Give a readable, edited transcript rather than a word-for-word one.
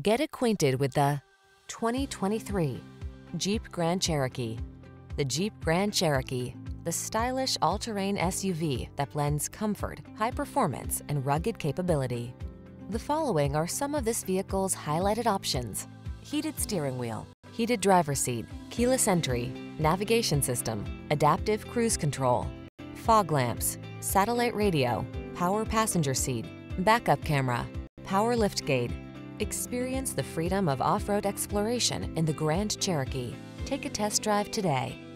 Get acquainted with the 2023 Jeep Grand Cherokee. The Jeep Grand Cherokee, the stylish all-terrain SUV that blends comfort, high performance, and rugged capability. The following are some of this vehicle's highlighted options: heated steering wheel, heated driver's seat, keyless entry, navigation system, adaptive cruise control, fog lamps, satellite radio, power passenger seat, backup camera, power liftgate. Experience the freedom of off-road exploration in the Grand Cherokee. Take a test drive today.